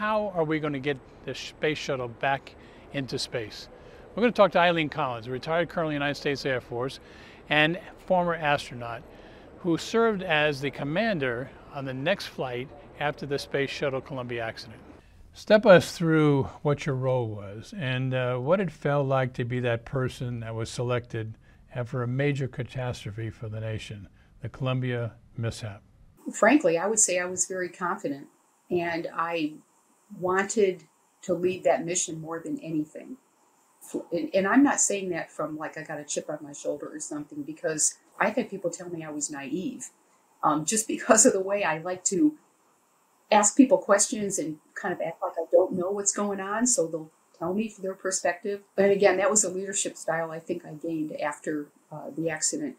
how are we going to get the space shuttle back into space? We're going to talk to Eileen Collins, a retired colonel in the United States Air Force and former astronaut, who served as the commander on the next flight after the Space Shuttle Columbia accident. Step us through what your role was and what it felt like to be that person that was selected after a major catastrophe for the nation, the Columbia mishap. Frankly, I would say I was very confident, and I wanted to lead that mission more than anything. And I'm not saying that from like I got a chip on my shoulder or something, because I've had people tell me I was naive just because of the way I like to ask people questions and kind of act like I don't know what's going on, so they'll tell me from their perspective. But again, that was a leadership style I think I gained after the accident.